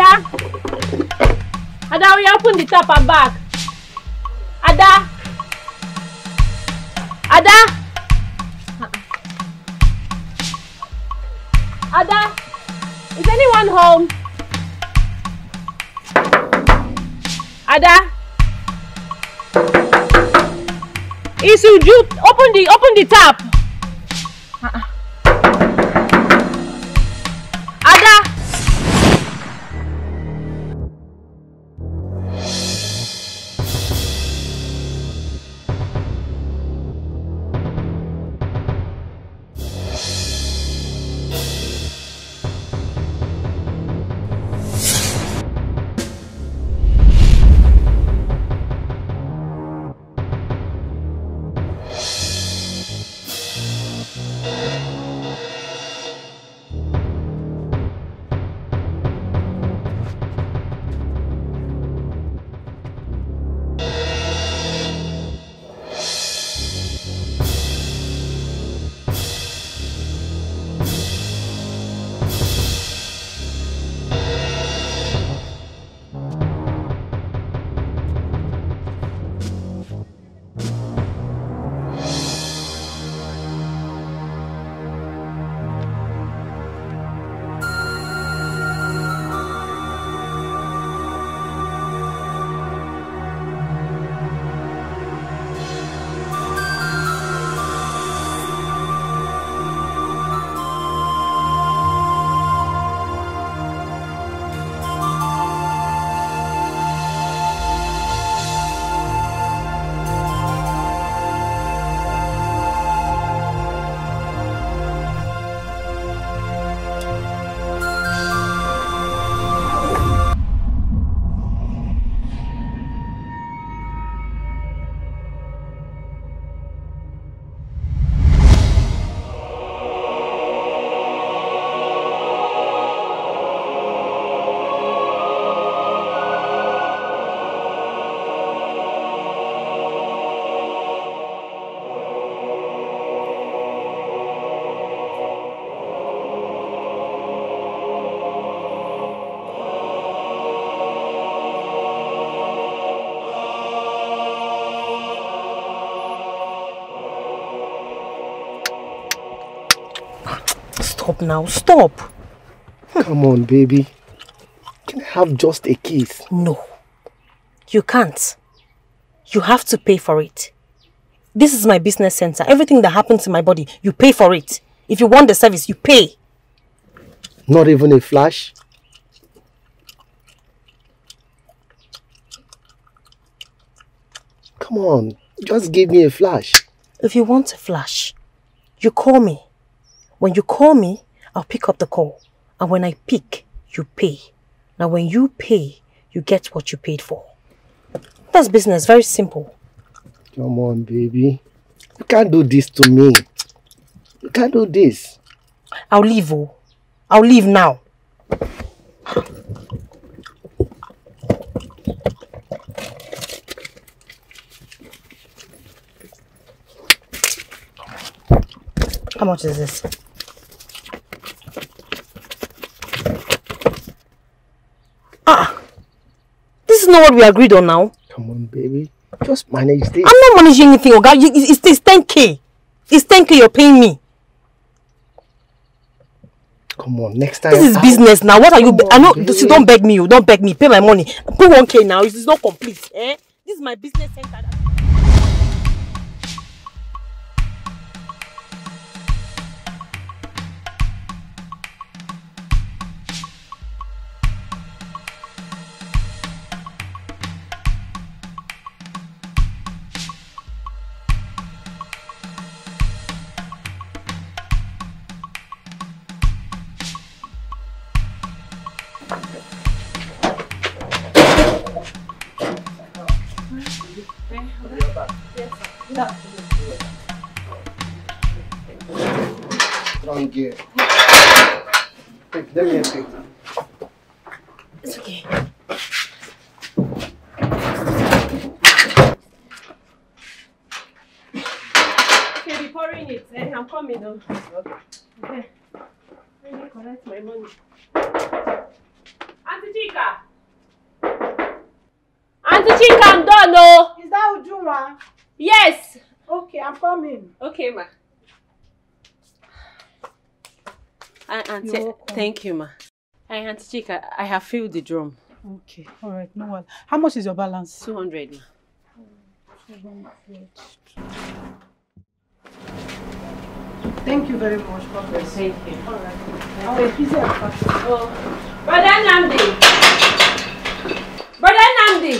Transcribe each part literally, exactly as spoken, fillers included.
Ada! Ada, will you open the tap and back? Ada! Ada! Ada! Is anyone home? Ada! Is Uju, open the, open the tap! Uh-uh. Ada! Stop now, stop! Come on, baby. Can I have just a kiss? No. You can't. You have to pay for it. This is my business center. Everything that happens to my body, you pay for it. If you want the service, you pay. Not even a flash? Come on, just give me a flash. If you want a flash, you call me. When you call me, I'll pick up the call. And when I pick, you pay. Now when you pay, you get what you paid for. That's business, very simple. Come on, baby. You can't do this to me. You can't do this. I'll leave, oh. I'll leave now. How much is this? Ah, this is not what we agreed on now. Come on, baby. Just manage this. I'm not managing anything, Oga. It's, it's ten K. It's ten K you're paying me. Come on, next time. This is I... business now. What are Come you... I know, so don't beg me. You Don't beg me. Pay my money. Pay one K now. It's not complete. Eh? This is my business center. Yeah. Take, let me take. It's okay. Okay, be pouring it, eh? I'm coming though. Okay. Okay. Let me collect my money. Auntie Chica! Auntie Chica, I'm done, no! Is that Uju, ma? Yes! Okay, I'm coming. Okay, ma. I, Auntie, thank you, ma. I, Auntie Chica, I have filled the drum. Okay, all right, no one. How much is your balance? two hundred, ma. two hundred. Thank you very much, Papa. Thank you. All right. I'll be busy at first. Oh. Brother Namdi! Brother Namdi!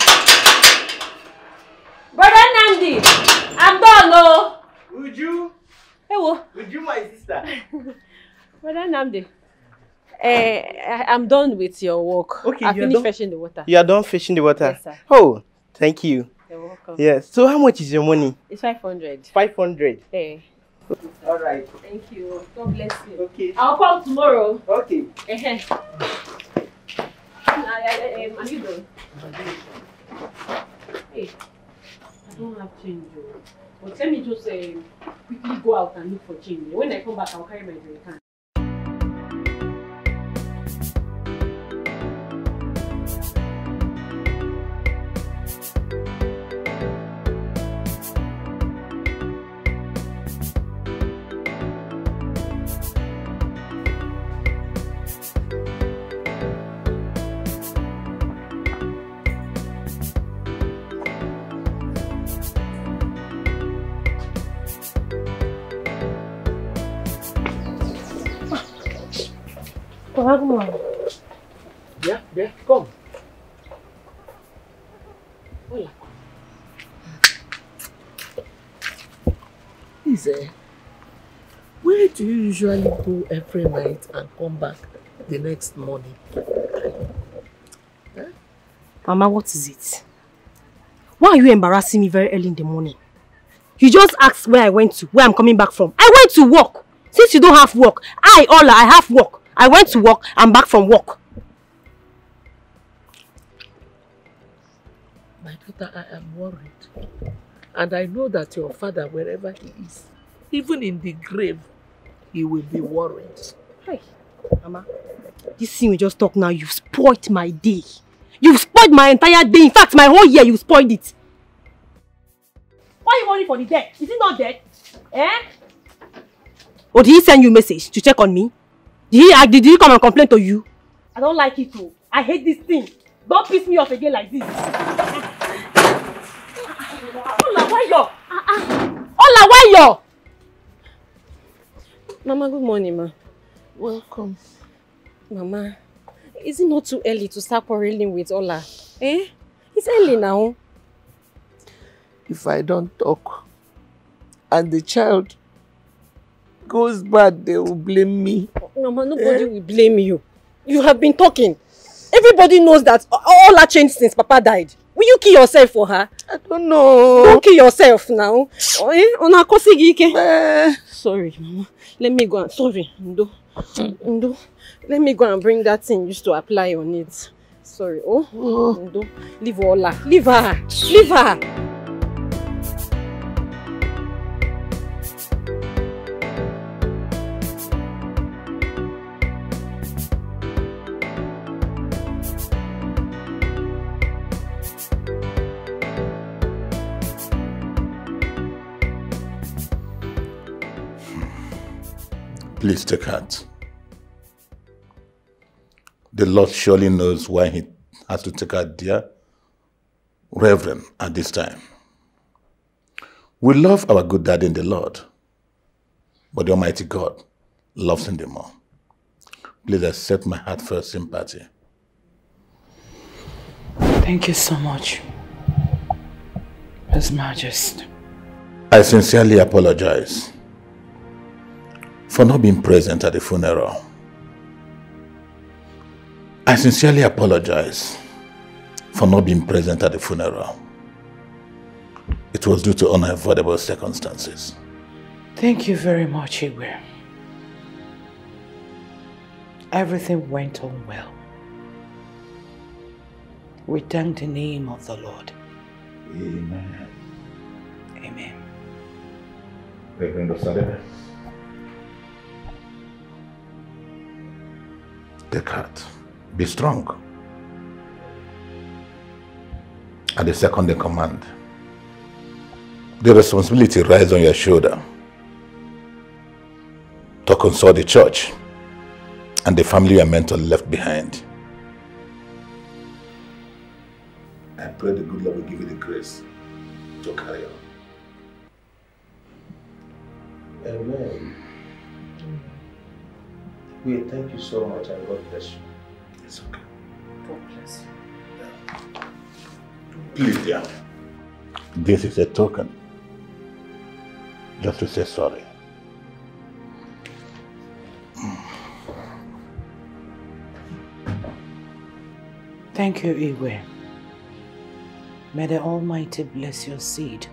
Brother Namdi! I'm done, oh! Uju! Hey, what? Uju, my sister. Brother Namdi, uh, I'm done with your work. Okay, I finished fetching the water. You are done fetching the water? Yes, sir. Oh, thank you. You're welcome. Yes. So how much is your money? It's five hundred. five hundred? Hey. All right. Thank you. God bless you. Okay. I'll come tomorrow. Okay. Are you done? Hey, I don't have change. But let me just uh, quickly go out and look for change. When I come back, I'll carry my drink. Yeah, yeah, come. Ola. Is there? Where do you usually go every night and come back the next morning? Huh? Mama, what is it? Why are you embarrassing me very early in the morning? You just asked where I went to, where I'm coming back from. I went to work. Since you don't have work, I, Ola, I have work. I went to work, I'm back from work. My daughter, I am worried. And I know that your father, wherever he is, even in the grave, he will be worried. Hey, Mama, this thing we just talked now, you've spoiled my day. You've spoiled my entire day. In fact, my whole year, you spoiled it. Why are you worried for the dead? Is he not dead? Eh? Or did he send you a message to check on me? Did he, did he come and complain to you? I don't like it too. I hate this thing. Don't piss me off again like this. Ola, why you? Ola, why you? Mama, good morning, ma. Welcome. Mama, is it not too early to start quarreling with Ola? Eh? It's early now. If I don't talk and the child goes bad, they will blame me. Mama, nobody eh? will blame you. You have been talking. Everybody knows that Ola changed since Papa died. Will you kill yourself for her? I don't know. Don't kill yourself now. eh. Sorry, Mama. Let me go and... Sorry, Ndo. Ndo. Let me go and bring that thing used to apply on it. Sorry. Oh, oh. Ndo. Leave Ola. Leave her. Leave her. Please take heart. The Lord surely knows why he has to take our dear Reverend at this time. We love our good daddy in the Lord, but the Almighty God loves him the more. Please accept my heartfelt sympathy. Thank you so much, His Majesty. I sincerely apologize for not being present at the funeral. I sincerely apologize for not being present at the funeral. It was due to unavoidable circumstances. Thank you very much, Igwe. Everything went on well. We thank the name of the Lord. Amen. Amen. Reverend Osadebe. Take heart. Be strong. and the second in command. The responsibility rides on your shoulder to console the church and the family you are meant to left behind. I pray the good Lord will give you the grace to carry on. Amen. We thank you so much and God bless you. It's okay. God bless you. Please, dear. This is a token. Just to say sorry. Thank you, Igwe. May the Almighty bless your seed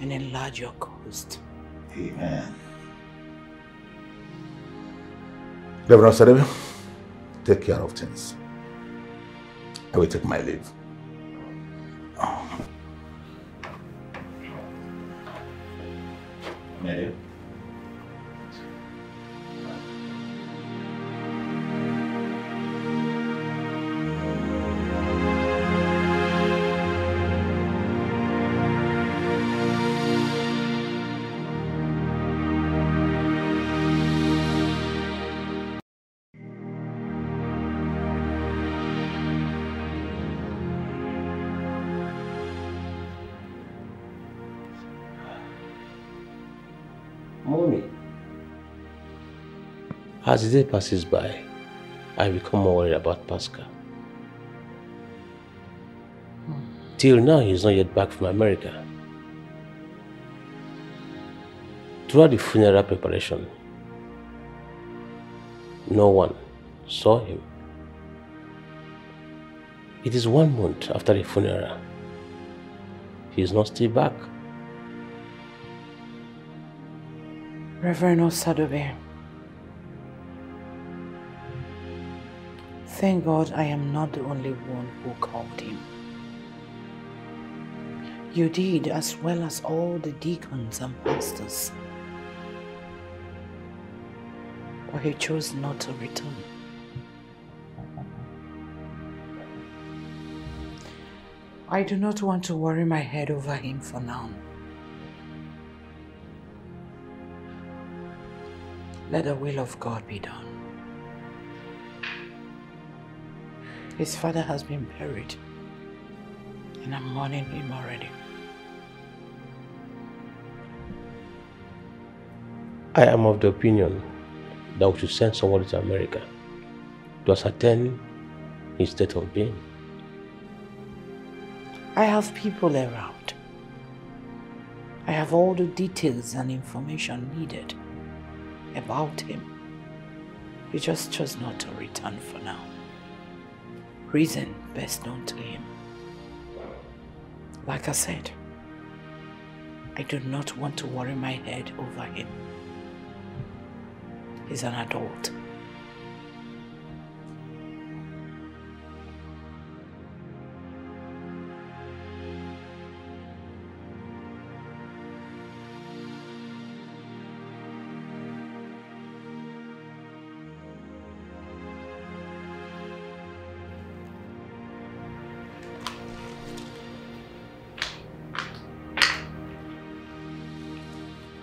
and enlarge your coast. Amen. Governor Serebi, take care of things. I will take my leave. Oh. May As the day passes by, I become more worried about Pascal. Till now, he's not yet back from America. Throughout the funeral preparation, no one saw him. It is one month after the funeral. He is not still back. Reverend Osadebe, thank God I am not the only one who called him. You did, as well as all the deacons and pastors. But he chose not to return. I do not want to worry my head over him for now. Let the will of God be done. His father has been buried, and I'm mourning him already. I am of the opinion that we should send somebody to America to ascertain his state of being. I have people around. I have all the details and information needed about him. He just chose not to return for now. Reason best known to him. Like I said, I do not want to worry my head over him. He's an adult.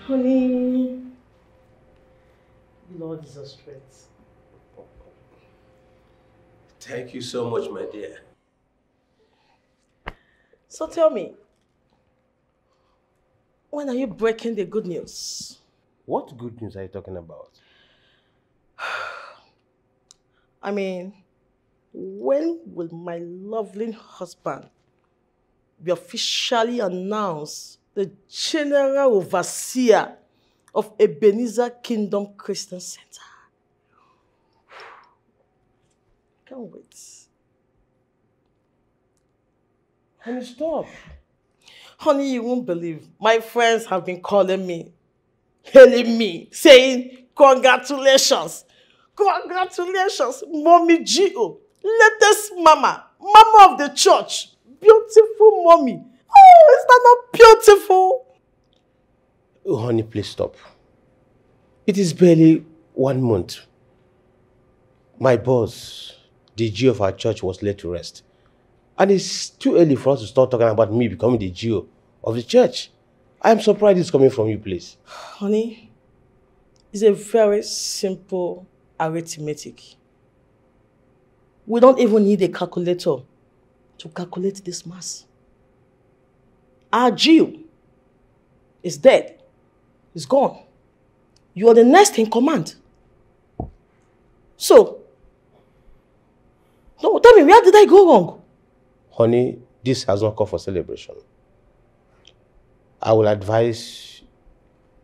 Honey, Lord is our strength. Thank you so much, my dear. So tell me, when are you breaking the good news? What good news are you talking about? I mean, when will my lovely husband be officially announced the General Overseer of Ebenezer Kingdom Christian Center? I can't wait. Honey, stop. Honey, you won't believe. My friends have been calling me, hailing me, saying, congratulations, congratulations, Mommy Gio, latest mama, mama of the church, beautiful mommy. Oh, is that not beautiful? Oh, honey, please stop. It is barely one month. My boss, the G of our church, was laid to rest And it's too early for us to start talking about me becoming the G O of the church. I'm surprised it's coming from you, please. Honey, it's a very simple arithmetic. We don't even need a calculator to calculate this mass. Our G O is dead. It's gone. You are the next in command. So, no, tell me, where did I go wrong? Honey, this has not called for celebration. I will advise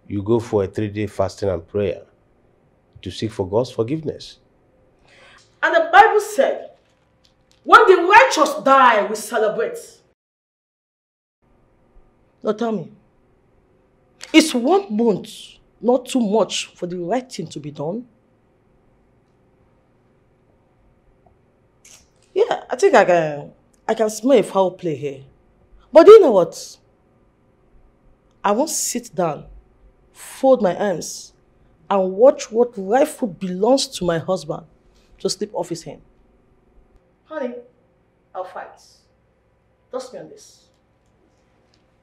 you go for a three-day fasting and prayer to seek for God's forgiveness. And the Bible said, when the righteous die, we celebrate. Now tell me, it's one month, not too much for the right thing to be done. Yeah, I think I can, I can smell a foul play here. But do you know what? I won't sit down, fold my arms, and watch what rightful belongs to my husband to slip off his hand. Honey, I'll fight. Trust me on this.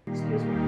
Excuse me.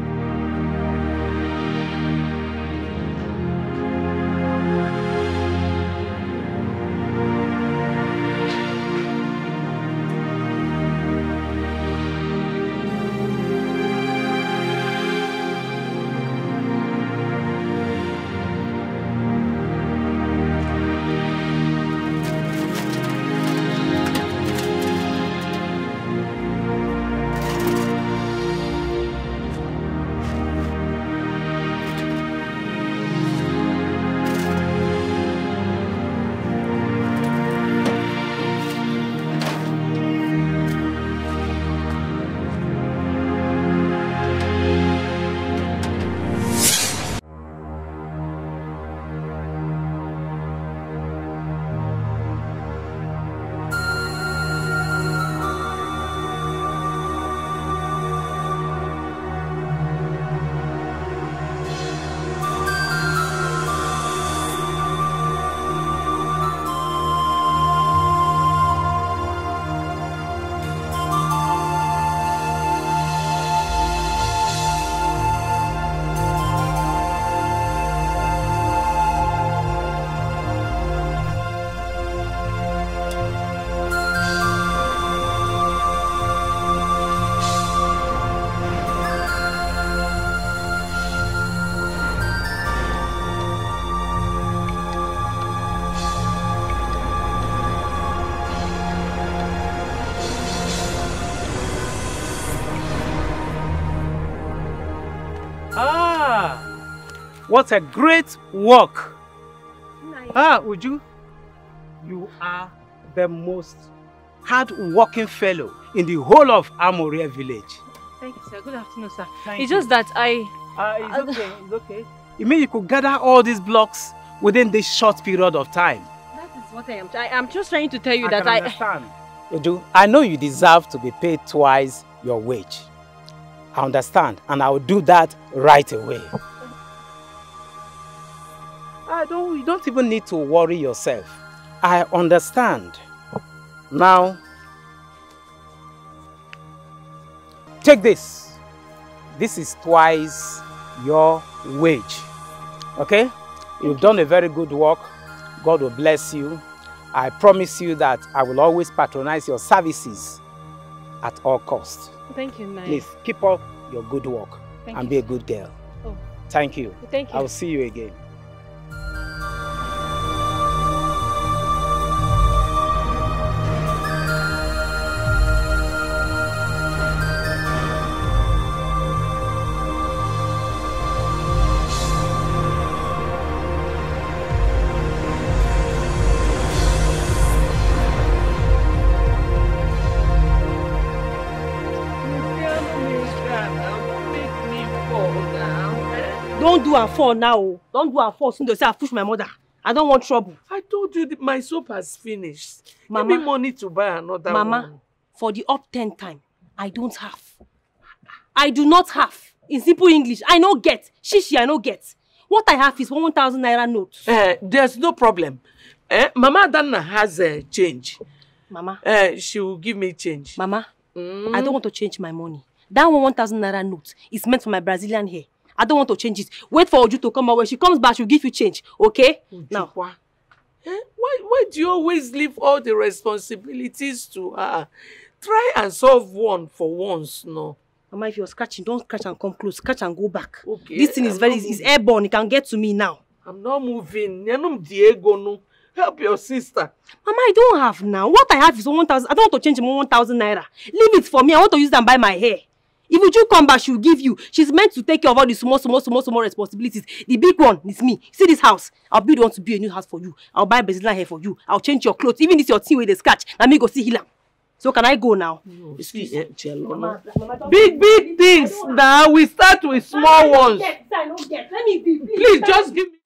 What a great work! Nice. Ah, Uju, you are the most hard-working fellow in the whole of Amoria village. Thank you, sir. Good afternoon, sir. Thank it's you. Just that I... Ah, uh, it's okay, it's okay. You mean you could gather all these blocks within this short period of time? That is what I am trying. I'm just trying to tell you I that I... understand. Uju, I know you deserve to be paid twice your wage. I understand, and I will do that right away. I don't, you don't even need to worry yourself. I understand. Now, take this. This is twice your wage. Okay? You've done a very good work. God will bless you. I promise you that I will always patronize your services at all costs. Thank you, ma'am. Please keep up your good work Thank and you. Be a good girl. Oh. Thank you. Thank you. I'll see you again. And fall now. Don't go and fall soon. They say I push my mother. I don't want trouble. I told you that my soap has finished. Mama, give me money to buy another Mama, one. Mama, for the up ten time, I don't have. I do not have. In simple English, I no get. Shishi, I no get. What I have is one thousand naira note. Uh, there's no problem. Uh, Mama Dana has a uh, change. Mama, uh, she will give me change. Mama, Mm. I don't want to change my money. That one one thousand naira note is meant for my Brazilian hair. I don't want to change it. Wait for Uju to come out. When she comes back, she'll give you change. Okay? Uju. Now. Why, why do you always leave all the responsibilities to her? Try and solve one for once, no. Mama, if you're scratching, don't scratch and come close. Scratch and go back. Okay. This thing I'm is very is airborne. It can get to me now. I'm not moving. Help your sister. Mama, I don't have now. What I have is one thousand. I don't want to change my one thousand naira. Leave it for me. I want to use them by my hair. If Uju come back, she'll give you. She's meant to take care of all the small, small, small, small responsibilities. The big one is me. See this house? I'll build one to build a new house for you. I'll buy Brazilian hair for you. I'll change your clothes. Even if your thing with the scratch, let me go see Hila. So can I go now? No, excuse me. Mama, Mama, big, big things. Now we start with small ones. Get, I don't get. Let me be. Please, please just give me.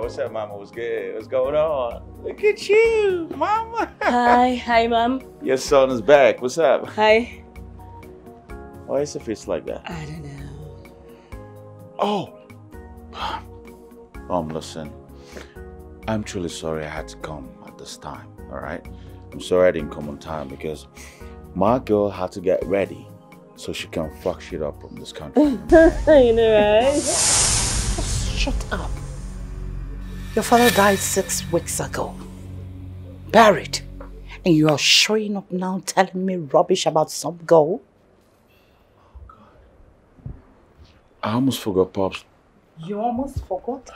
What's up, Mama? What's good? What's going on? Look at you, Mama. Hi. Hi, Mom. Your son is back. What's up? Hi. Why is the face like that? I don't know. Oh. Mom, listen. I'm truly sorry I had to come at this time, all right? I'm sorry I didn't come on time because my girl had to get ready so she can fuck shit up in this country. You know, right? Shut up. Your father died six weeks ago, buried, and you are showing up now telling me rubbish about some girl. Oh, God. I almost forgot, Pops. You almost forgot?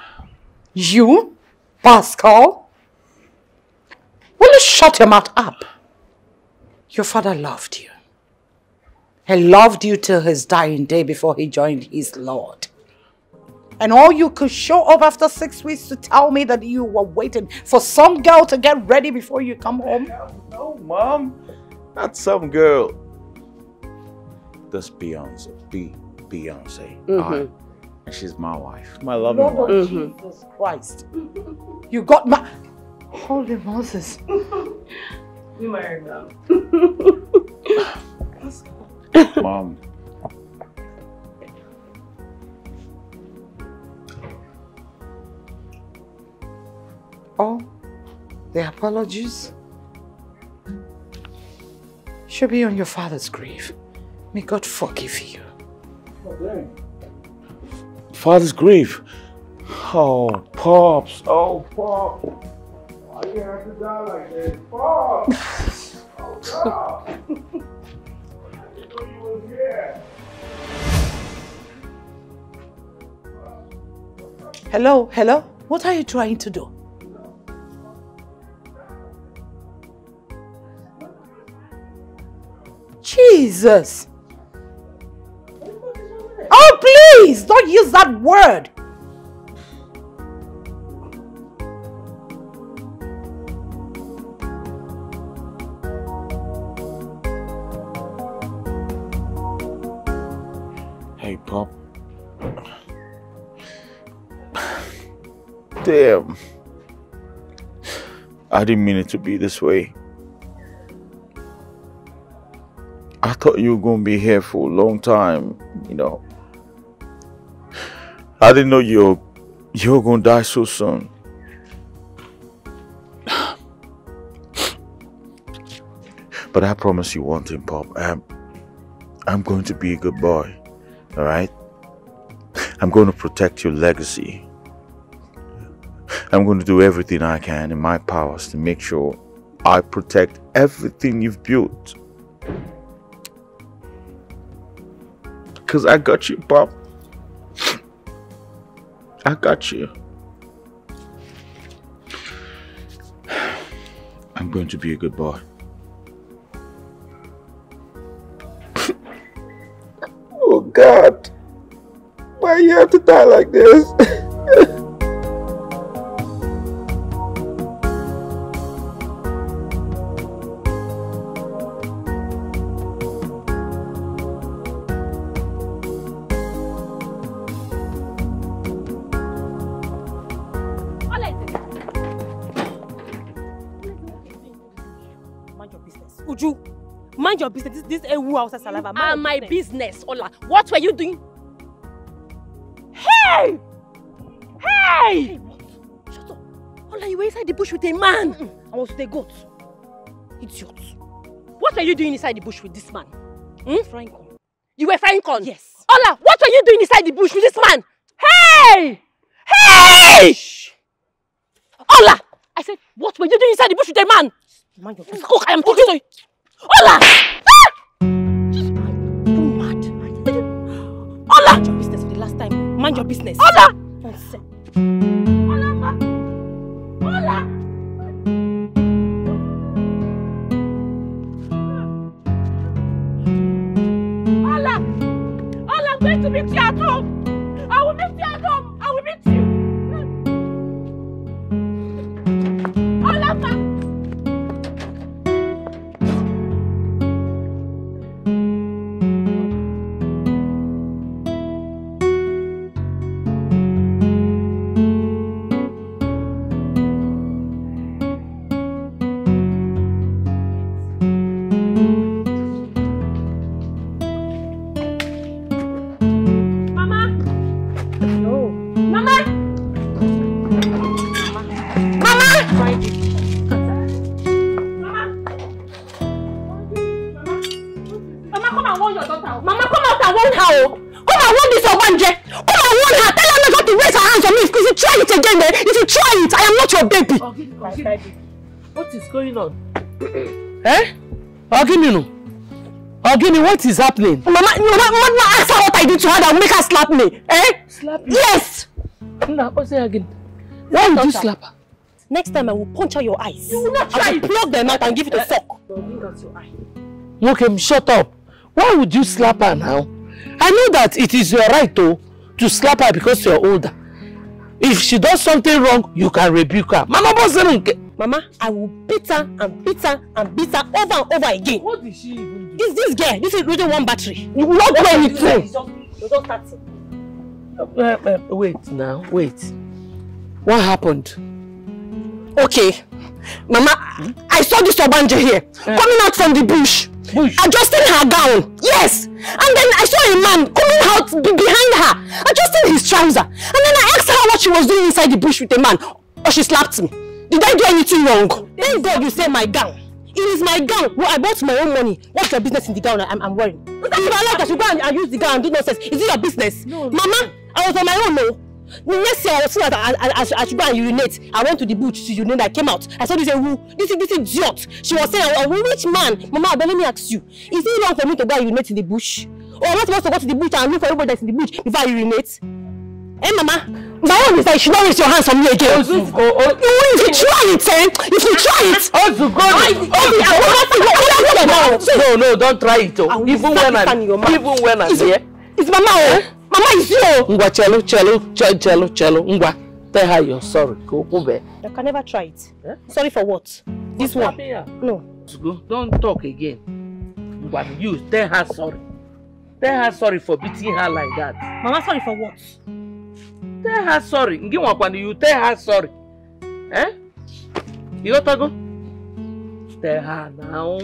You? Pascal? Will you shut your mouth up? Your father loved you. He loved you till his dying day before he joined his Lord. And all you could show up after six weeks to tell me that you were waiting for some girl to get ready before you come home? No, Mom. Not some girl. That's Beyonce. Be Beyonce. Mm-hmm. And she's my wife. My loving Lord wife. Mm-hmm. Jesus Christ. You got my... Holy Moses. We married now. Mom. All the apologies should be on your father's grave. May God forgive you. Okay. Father's grave? Oh, Pops. Oh, Pops. Why you have to die like this? Pops! Oh, God. I didn't know you were here. Hello, hello? What are you trying to do? Jesus! Oh, please! Don't use that word! Hey, Pop. Damn. I didn't mean it to be this way. I thought you were going to be here for a long time, you know. I didn't know you were, you were going to die so soon. But I promise you one thing, Pop. I'm, I'm going to be a good boy, all right? I'm going to protect your legacy. I'm going to do everything I can in my powers to make sure I protect everything you've built. Because I got you, Pop. I got you. I'm going to be a good boy. God, why you have to die like this? Mind your business. This, this ewu outside saliva. Mind and my business, Ola. What were you doing? Hey! Hey! Hey, what? Shut up. Ola, you were inside the bush with a man. Mm-mm. I was with a goat. Idiot. What were you doing inside the bush with this man? Hmm? Frying corn. You were frying corn? Yes. Ola, what were you doing inside the bush with this man? Hey! Hey! Shh. Ola! I said, what were you doing inside the bush with a man? Mind your business. Cook, I am talking to you. Ola! Ah! You mad? Ola! Mind your business for the last time. Mind your business. Ola! Ola! Ola! Ola! Ola, I'm going to meet you at home. I will meet you at home. I will meet you. Ola! What is going on? Eh? Ogini, Ogini, what is happening? Mama, no, mama, mama, ask her what I did to her that will make her slap me. Eh? Slap you? Yes! No, I'll say again. Why would you slap her? Next time I will puncture your eyes. You will not try. I will plug them out and give it a sock. Okay, shut up. Why would you slap her now? I know that it is your right to, to slap her because you are older. If she does something wrong, you can rebuke her. Mama, Mama, I will beat her and beat her and beat her over and over again. What did she even do? This, this girl, this is really one battery. You will not do anything. You don't start it. Wait now, wait. What happened? Okay. Mama, hmm? I saw this Obanje here, uh, coming out from the bush, bush, adjusting her gown. Yes! And then I saw a man coming out behind her, adjusting his trouser. And then I asked her what she was doing inside the bush with a man, or she slapped me. Did I do anything wrong? Thank God you say my gown. It is my gown. Well, I bought my own money. What's your business in the gown I'm, I'm wearing? Is that your life? I should go and, and use the gown and do nonsense. Is it your business? No, Mama, no. I was on my own, no. Next year, I was so that I, I, I, I should go and urinate. I went to the bush to urinate. I came out. I saw this who this is this idiot. She was saying, "A rich man, Mama, but let me ask you, is it wrong for me to go and urinate in the bush? Or am I supposed to go to the bush and look for everybody that's in the bush before I urinate? Eh, hey, Mama, my own is that you should not raise your hands on me again. Oh, oh, oh. If you try it, eh? If you try it, oh, to God, no, no, don't try it. Oh. Even when I, even when I, yeah, it's Mama. Oh. Mama is you! Ngwa, chelo, chelo, chelo, chelo, ngwa. Tell her you're sorry. Go, go back. I can never try it. Eh? Sorry for what? This one? No. Don't talk again. Ngwa, you tell her sorry. Tell her sorry for beating her like that. Mama, sorry for what? Tell her sorry. Ngiwa, when you tell her sorry. Eh? You got to go? Tell her now.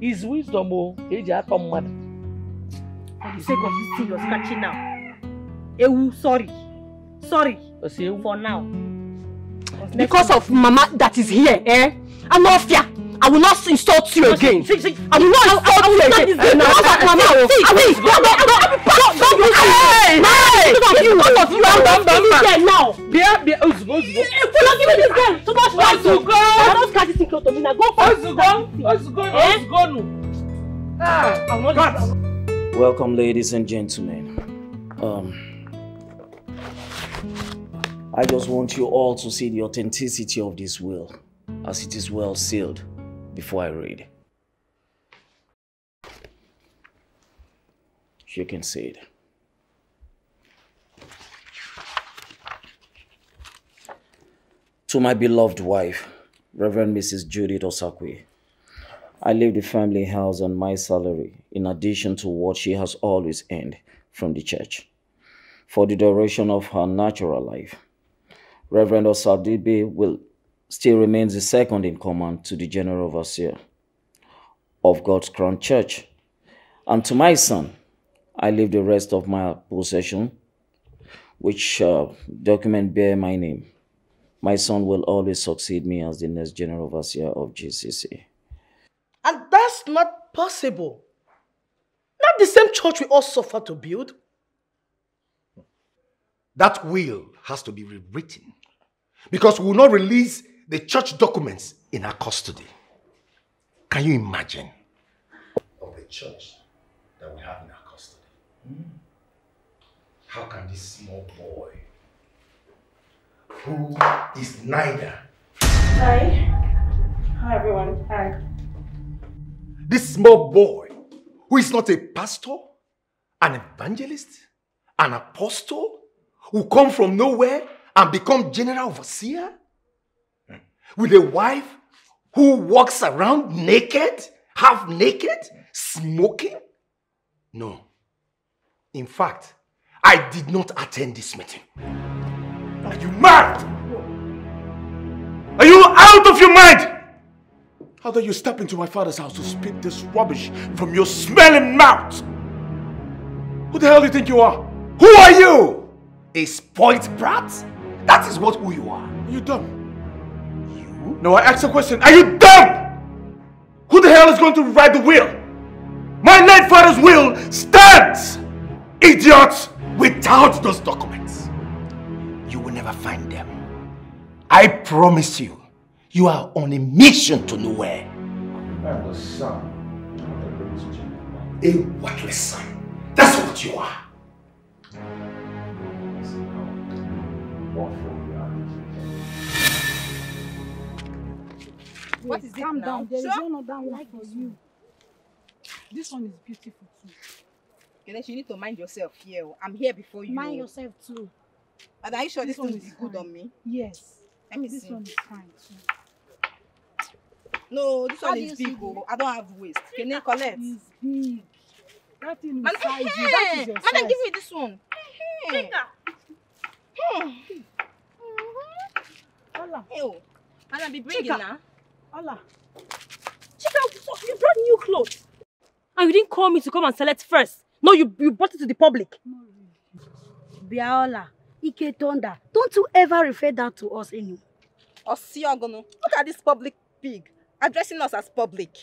His wisdom, oh, he's a come mad. For the sake of this thing you're scratching now. Ewu, sorry. Sorry. For now. Because of Mama that is here, eh? I'm not fair. I will not insult you again. I will not insult you again. Because of Mama. I will not you. I will not you. I Welcome, ladies and gentlemen. Um, I just want you all to see the authenticity of this will, as it is well sealed, before I read. you can see it. To my beloved wife, Reverend Missus Judith Osakwe, I leave the family house on my salary in addition to what she has always earned from the church for the duration of her natural life. Reverend Osadebe will still remains the second in command to the general overseer of God's Crown Church. And to my son, I leave the rest of my possession, which uh, document bear my name. My son will always succeed me as the next general overseer of G C C. And that's not possible. Not the same church we all suffer to build. That will has to be rewritten because we will not release the church documents in our custody. Can you imagine? Of the church that we have in our custody. Mm. How can this small boy, who is neither... Hi. Hi, everyone. Hi. This small boy, who is not a pastor, an evangelist, an apostle, who come from nowhere and become general overseer? Mm. With a wife who walks around naked, half naked, smoking? No. In fact, I did not attend this meeting. Are you mad? Are you out of your mind? How dare you step into my father's house to spit this rubbish from your smelling mouth? Who the hell do you think you are? Who are you? A spoiled brat? That is what who you are. Are you dumb? You? No, I asked a question. Are you dumb? Who the hell is going to write the will? My late father's will stands! Idiots! Without those documents, you will never find them. I promise you, you are on a mission to nowhere. I am the son of the greatest gentleman. A worthless son. That's what you are. What is it? Calm down. There is no down like for you. This one is beautiful too. Ganesh, you need to mind yourself here. I'm here before you. Mind yourself too. But are you sure this, this one is good on me? Yes. Let me this see. This one is fine too. No, this How one is big. Oh, I don't have waist. Can you collect? It's big. That thing inside you. That is your size. Madam, give me this one. Hey. Hmm. Mm-hmm. Ola. Hey, Madam, be bringing now. Ola. Chica, you brought new clothes. And you didn't call me to come and select first. No, you, you brought it to the public. Biaola, Ike Tonda, don't you ever refer that to us anymore. Osiogono, look at this public pig addressing us as public.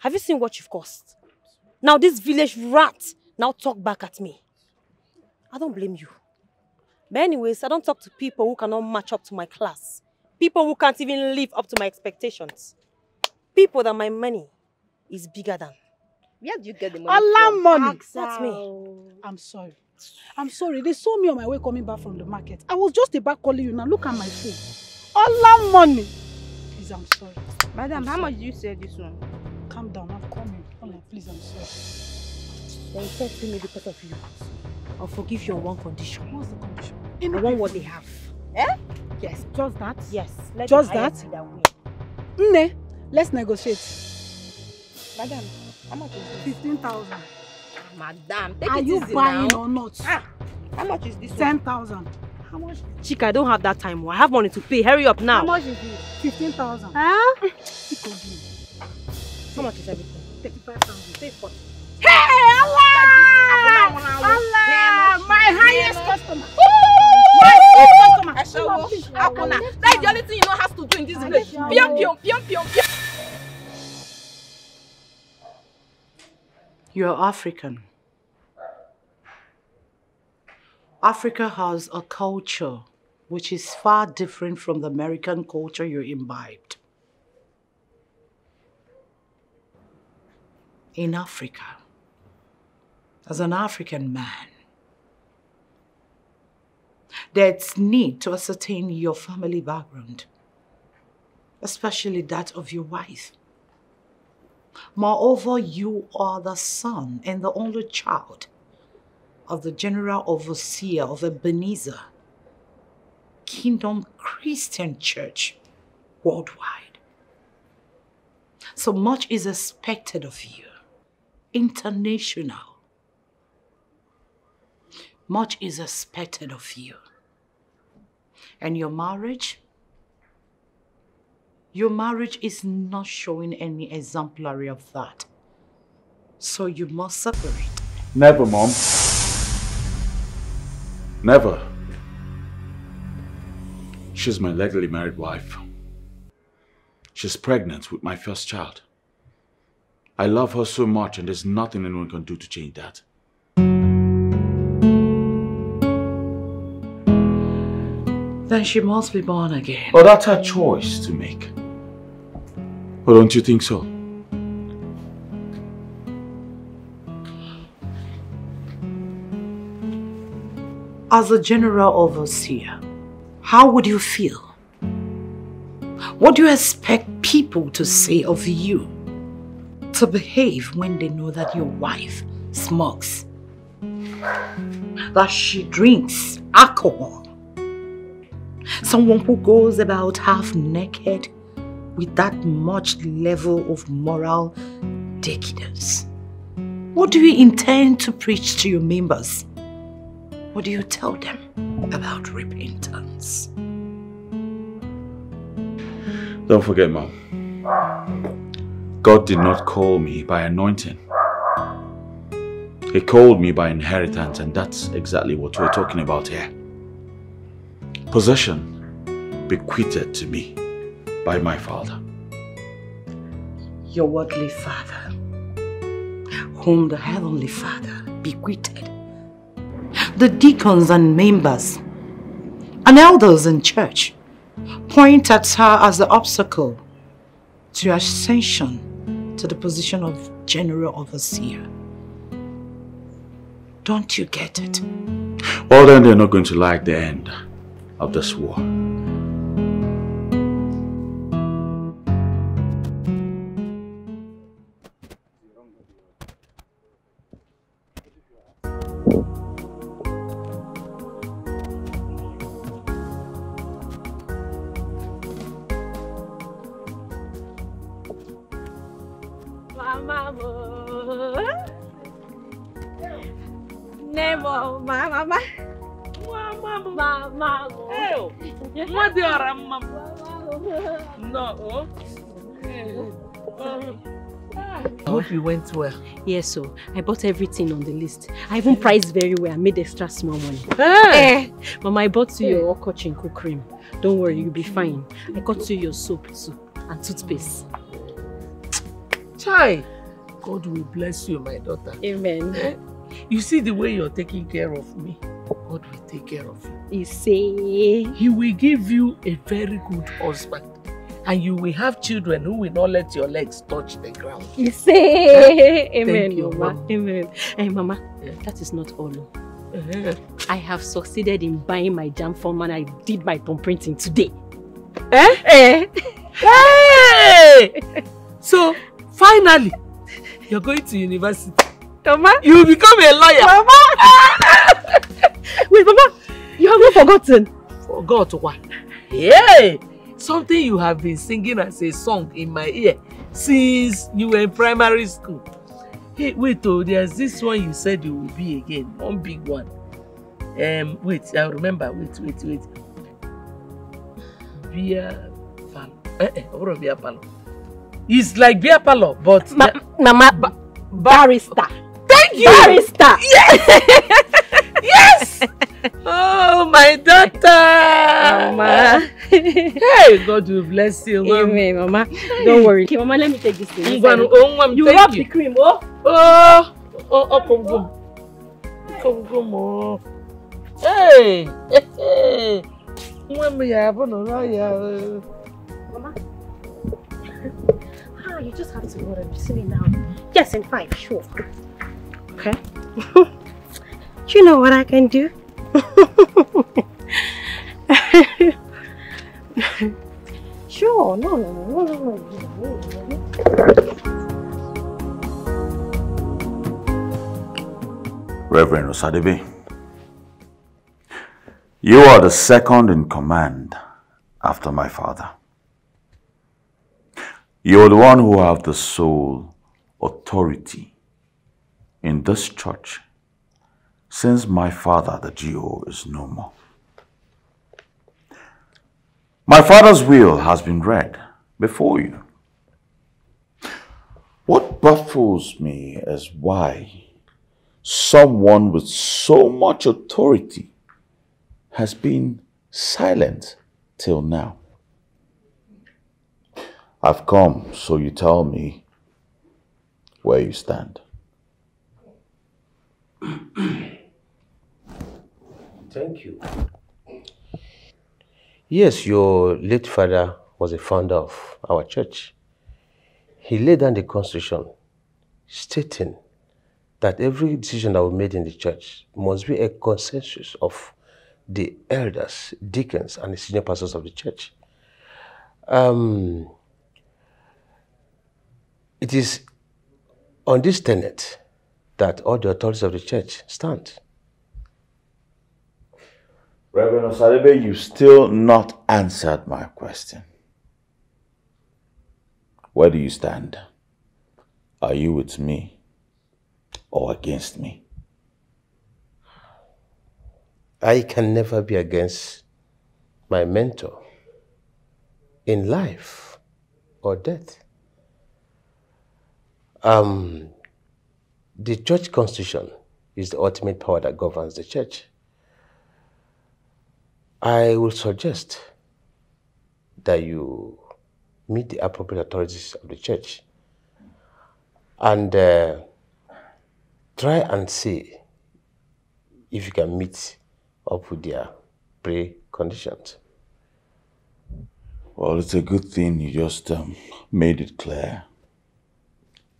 Have you seen what you've caused? Now this village rat now talk back at me. I don't blame you. But anyways, I don't talk to people who cannot match up to my class. People who can't even live up to my expectations. People that my money is bigger than. Where do you get the money? Allah money. That's me. I'm sorry. I'm sorry. They saw me on my way coming back from the market. I was just about calling you now. Look at my phone. Allah money. Please, I'm sorry. Madam, I'm how sorry. Much did you say this one? Calm down. I'm coming. Ola, please, I'm sorry. They insulted me because of you. I'll forgive you on one condition. What's the condition? I want what they have. Eh? Yes. Just that? Yes. Let just that? Nne, let's negotiate. Madam. How much is this? fifteen thousand. Madam, take are it you easy buying now. Or not? Ah, how much is this? ten thousand. How much? Chica, I don't have that time. I have money to pay. Hurry up now. How much is it? fifteen thousand. Huh? How much is everything? thirty-five thousand. Say forty. Hey, Allah! Allah! My highest customer. My highest customer. I shall go. That is the only thing you know has to do in this village. Pion, pion, pion, pion, pion. You are African. Africa has a culture which is far different from the American culture you imbibed. In Africa, as an African man, there's need to ascertain your family background, especially that of your wife. Moreover, you are the son and the only child of the General Overseer of Ebenezer Kingdom Christian Church worldwide. So much is expected of you. International. Much is expected of you. And your marriage? Your marriage is not showing any exemplary of that. So you must separate. Never, Mom. Never. She's my legally married wife. She's pregnant with my first child. I love her so much, and there's nothing anyone can do to change that. Then she must be born again. Oh, that's her choice to make. Or don't you think so? As a general overseer, how would you feel? What do you expect people to say of you? To behave when they know that your wife smokes, that she drinks alcohol, someone who goes about half-naked with that much level of moral decadence. What do you intend to preach to your members? What do you tell them about repentance? Don't forget, Mom. God did not call me by anointing. He called me by inheritance, and that's exactly what we're talking about here. Possession bequeathed to me by my father. Your worldly father, whom the heavenly father bequeathed. The deacons and members and elders in church point at her as the obstacle to her ascension to the position of general overseer. Don't you get it? Well, then they're not going to like the end of this war. Went well. Yes, so I bought everything on the list. I even priced very well and made extra small money. Hey. Eh, Mama, I bought you hey. your Okochinko cream. Don't worry, you'll be fine. I got you your soap too and toothpaste. Chai, God will bless you, my daughter. Amen. Eh? You see the way you're taking care of me. God will take care of you. He say He will give you a very good husband. And you will have children who will not let your legs touch the ground. You say, Amen, you, Mama. Mama. Amen. Hey, Mama, yeah. That is not all. Uh-huh. I have succeeded in buying my jam form, and I did my palm printing today. Eh? Eh? Hey! So, finally, you're going to university. Mama? You will become a lawyer. Mama! Wait, Mama, you have not forgotten. Forgot what? Yeah! Something you have been singing as a song in my ear since you were in primary school. Hey, wait, oh, there's this one you said you will be again. One big one. Um, wait, I remember. Wait, wait, wait. Beer Palo. Eh, eh, what a beer palo. It's like beer palo, but... Ma uh, Mama, ba barista. Thank you! Barista! Yes! Yes! Oh, my daughter! Mama. Hey, God will bless you, Mama. Amen, Mama. Don't worry. Okay, Mama, let me take this thing. You rub the cream, oh? Oh, oh, oh, come, go. Come, come, oh. Hey! Hey! Mama? Ah, you just have to go to the city now. Yes, in five, sure. Okay. Do you know what I can do? Sure, no, no, no, no, no, no, no. Reverend Osadebe, you are the second in command after my father. You are the one who have the sole authority in this church since my father, the G O, is no more. My father's will has been read before you. What baffles me is why someone with so much authority has been silent till now. I've come, so you tell me where you stand. Thank you. Yes, your late father was a founder of our church. He laid down the constitution stating that every decision that was made in the church must be a consensus of the elders, deacons, and the senior pastors of the church. Um, it is on this tenet that all the authorities of the church stand. Reverend Osadebe, you still not answered my question. Where do you stand? Are you with me or against me? I can never be against my mentor in life or death. Um, the church constitution is the ultimate power that governs the church. I will suggest that you meet the appropriate authorities of the church and uh, try and see if you can meet up with their preconditions. Well, it's a good thing you just um, made it clear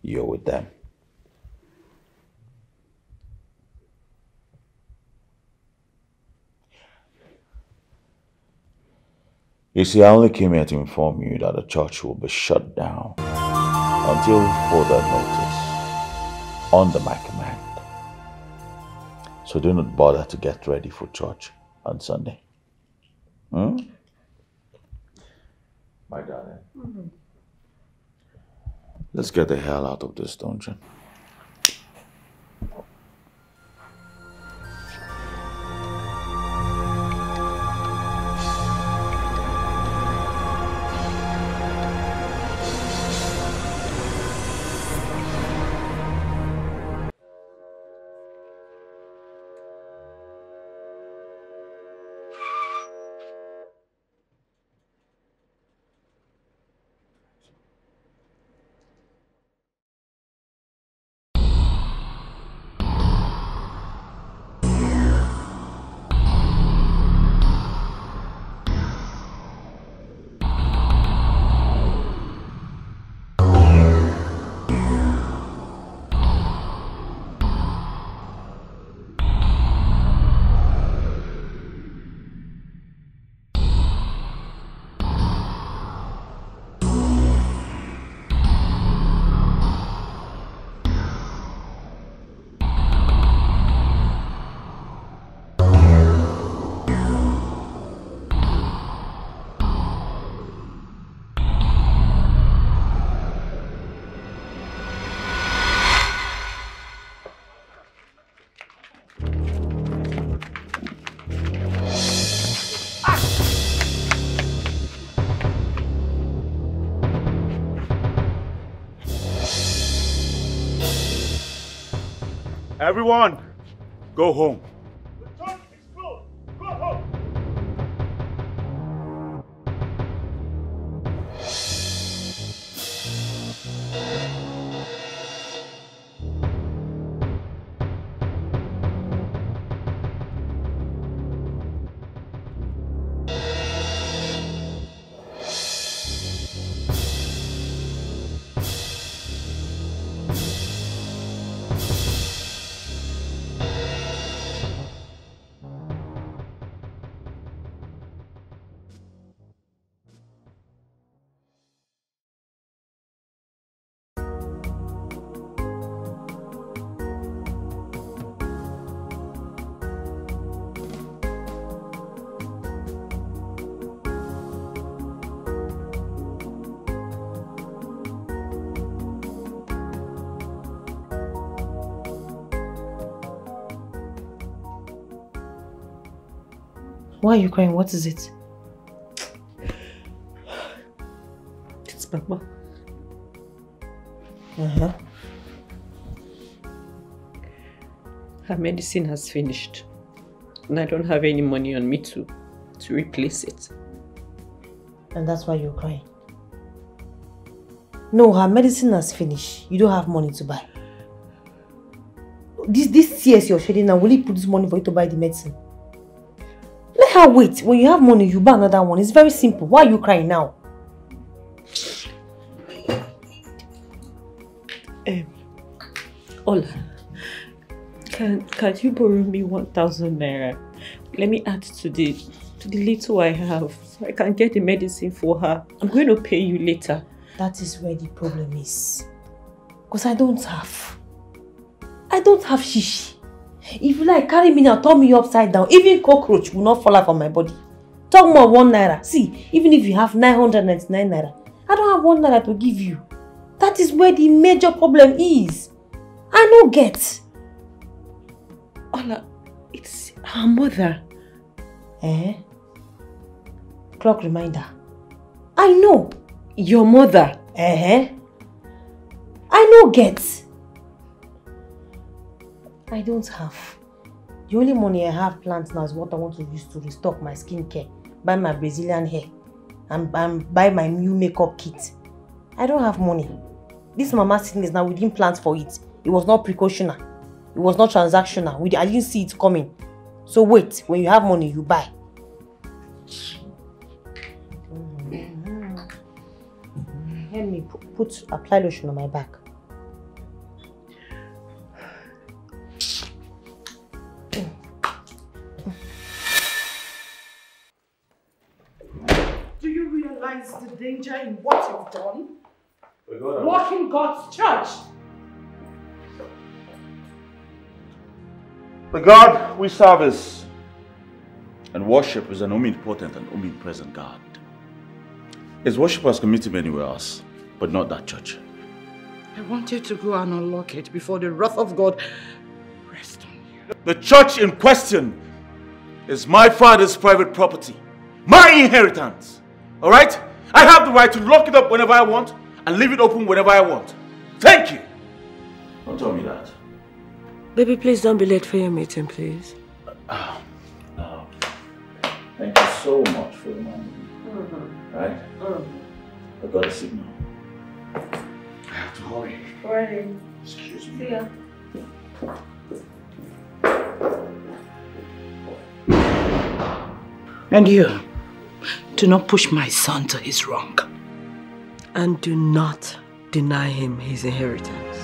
you're with them. You see, I only came here to inform you that the church will be shut down until further notice under my command. So do not bother to get ready for church on Sunday. Hmm? My darling. Mm-hmm. Let's get the hell out of this dungeon. Everyone, go home. The church is closed. Go home. Why are you crying? What is it? It's Mama. Uh-huh. Her medicine has finished. And I don't have any money on me to, to replace it. And that's why you're crying? No, her medicine has finished. You don't have money to buy. This this tears you're shedding now, will you put this money for you to buy the medicine? Let her wait. When you have money, you buy another one. It's very simple. Why are you crying now? Um, Ola, can can you borrow me one thousand naira? Let me add to the to the little I have, so I can get the medicine for her. I'm going to pay you later. That is where the problem is, because I don't have. I don't have shishi. If you like, carry me now, turn me upside down. Even cockroach will not fall out of my body. Talk more one naira. See, even if you have nine hundred ninety-nine naira, I don't have one naira to give you. That is where the major problem is. I no get. Ola, it's her mother. Eh? Clock reminder. I know. Your mother. Eh? I no get. I don't have. The only money I have planned now is what I want to use to restock my skincare, buy my Brazilian hair, and, and buy my new makeup kit. I don't have money. This mama sitting is now, we didn't plan for it. It was not precautional. It was not transactional. We, I didn't see it coming. So wait, when you have money, you buy. Mm-hmm. Mm-hmm. Help me put, put apply lotion on my back. The danger in what you've done, walking God's church. The God we serve is and worship is an omnipotent and omnipresent God. His worship has committed him anywhere else, but not that church. I want you to go and unlock it before the wrath of God rests on you. The church in question is my father's private property, my inheritance. All right? I have the right to lock it up whenever I want and leave it open whenever I want. Thank you. Don't tell me that. Baby, please don't be late for your meeting, please. Uh, uh, uh, thank you so much for reminding me. Mm-hmm. Right? Mm-hmm. I got a signal. I have to hurry. Hurry. Excuse me. See ya. And you. Do not push my son to his wrong. And do not deny him his inheritance.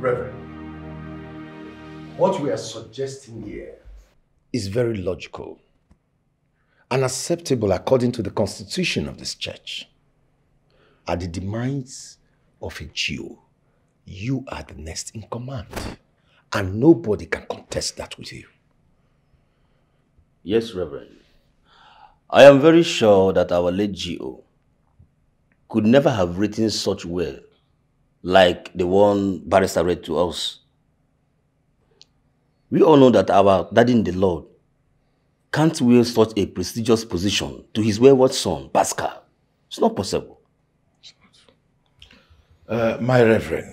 Reverend, what we are suggesting here is very logical and acceptable according to the constitution of this church. At the demise of a Jew, you are the next in command. And nobody can contest that with you. Yes, Reverend. I am very sure that our late G O could never have written such will like the one Barista read to us. We all know that our daddy in the Lord can't will such a prestigious position to his wayward son, Pascal. It's not possible. Uh, my Reverend,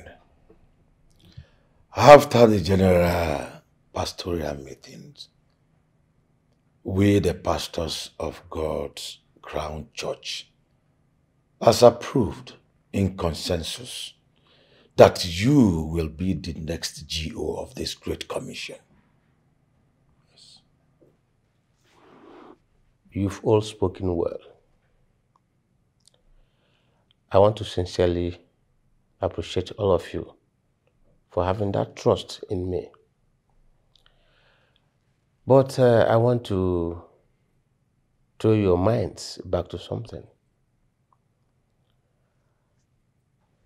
after the general pastoral meetings we, the pastors of God's Crown Church, has approved in consensus that you will be the next G O of this Great Commission. Yes. You've all spoken well. I want to sincerely appreciate all of you for having that trust in me. But uh, I want to throw your minds back to something.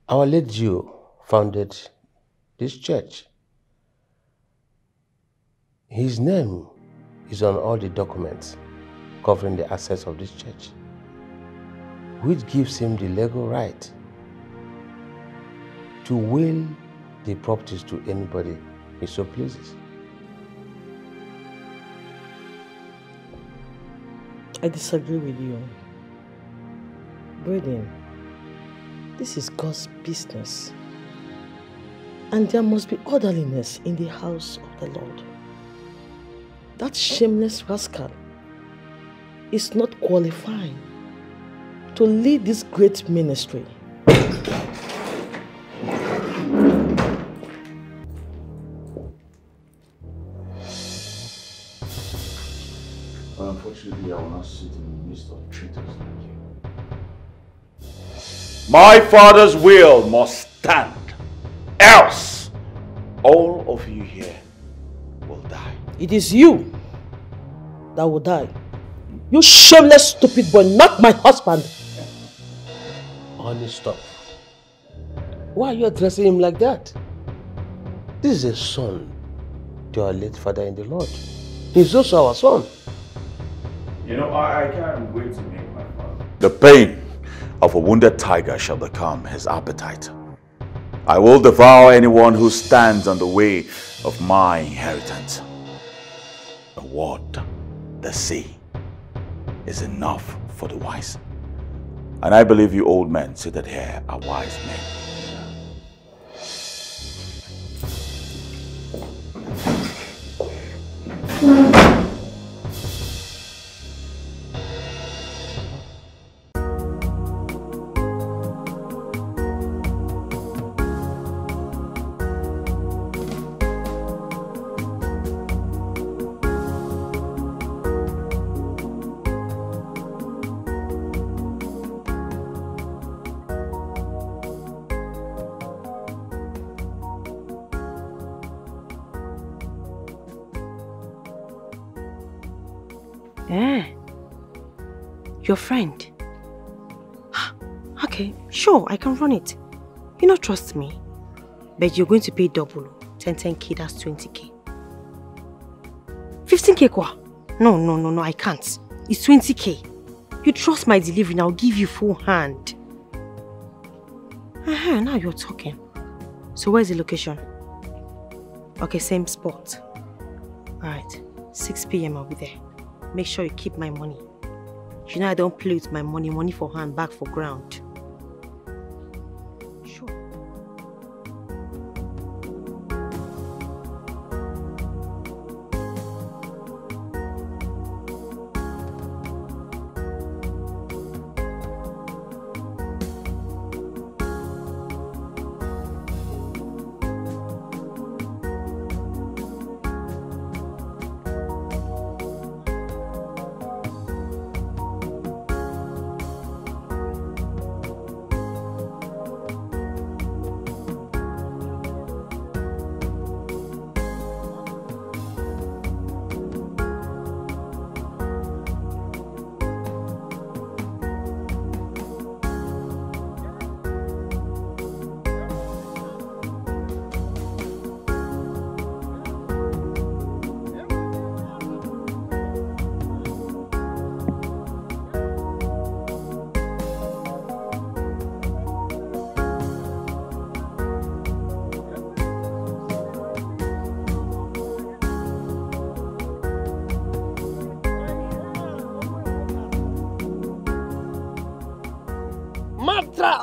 Our late Jew founded this church. His name is on all the documents covering the assets of this church, which gives him the legal right to will the properties to anybody he so pleases. I disagree with you. Brethren, this is God's business. And there must be orderliness in the house of the Lord. That shameless rascal is not qualified to lead this great ministry. Well, unfortunately, I will not sit in the midst of traitors like you. My father's will must stand. Else, all of you here will die. It is you that will die. You shameless, stupid boy, not my husband. Honey, stop. Why are you addressing him like that? This is a son to our late father in the Lord. He's also our son. You know, I, I can't wait to meet my father. The pain of a wounded tiger shall become his appetite. I will devour anyone who stands on the way of my inheritance. The water, the sea, is enough for the wise. And I believe you old men seated here are wise men. Your friend. Okay, sure, I can run it. You know, trust me. But you're going to pay double. ten ten K, that's twenty K. fifteen K kwa? No, no, no, no, I can't. It's twenty K. You trust my delivery and I'll give you full hand. Uh-huh, now you're talking. So where's the location? Okay, same spot. Alright, six P M I'll be there. Make sure you keep my money. You know I don't play with my money, money for hand, back for ground. Sure.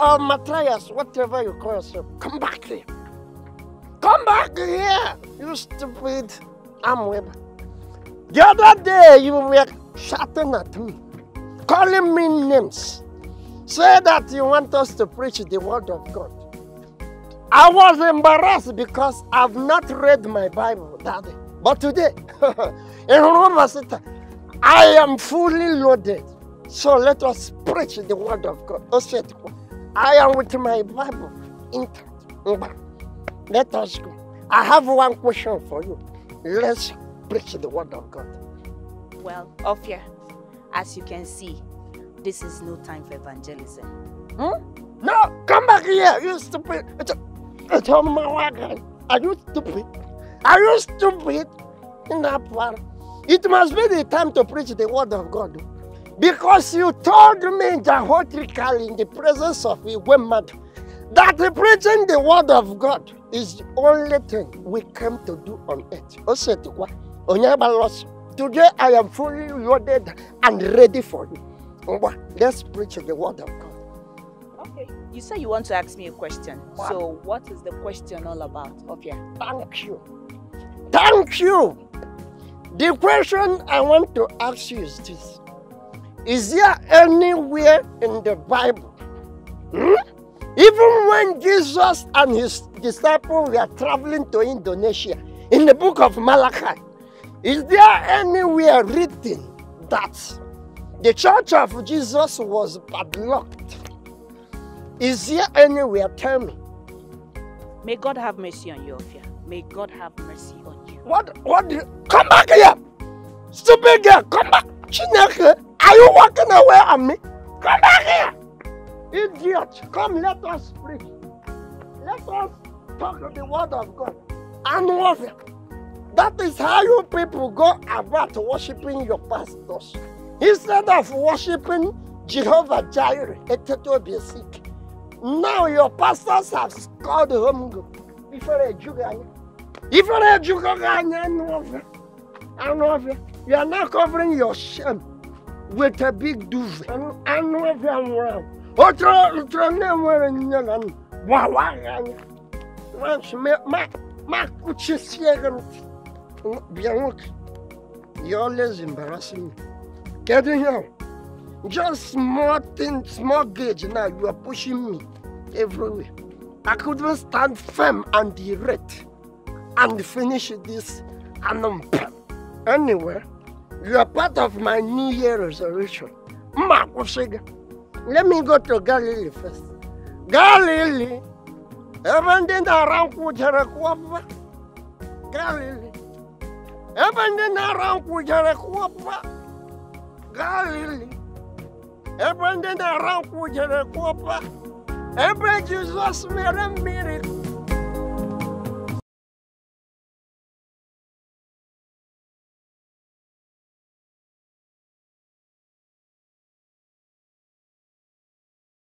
Or Matthias, whatever you call yourself, come back here. Come back here, you stupid armweb. The other day you were shouting at me, calling me names. Say that you want us to preach the word of God. I was embarrassed because I've not read my Bible that day. But today, in University, I am fully loaded. So let us preach the word of God. I am with my Bible intact. Let us go. I have one question for you. Let's preach the word of God. Well, Ophia, as you can see, this is no time for evangelism. Hmm? No, come back here, you stupid. It's, it's on my wagon. Are you stupid? Are you stupid? In that part, it must be the time to preach the word of God. Because you told me that hortically in the presence of Igwe, That representing the word of God is the only thing we came to do on earth. Today I am fully loaded and ready for you. Let's preach the word of God. Okay. You say you want to ask me a question. Wow. So what is the question all about? Okay. Thank you. Thank you. The question I want to ask you is this. Is there anywhere in the Bible, hmm? even when Jesus and his disciples were traveling to Indonesia, in the book of Malachi, is there anywhere written that the church of Jesus was padlocked? Is there anywhere? Tell me. May God have mercy on you, Ophia. May God have mercy on you. What? What? Do you, come back here! Stupid girl, come back! Chineke, are you walking away on me? Come back here! Idiot, come let us preach. Let us talk the word of God. And warfare. That is how you people go about worshiping your pastors. Instead of worshiping Jehovah Jireh, now your pastors have called home. You are now covering your shame with a big duvet. You're always embarrassing me. Getting out. Just small things, small gauge now, you are pushing me everywhere. I couldn't stand firm and erect and finish this announcement. Anyway, you are part of my New Year resolution. Let me go to Galilee first. Galilee, everything around Kujarekwapa. Galilee, everything around Kujarekwapa. Galilee. Everything around Kujarekwapa. Every Jesus made a miracle.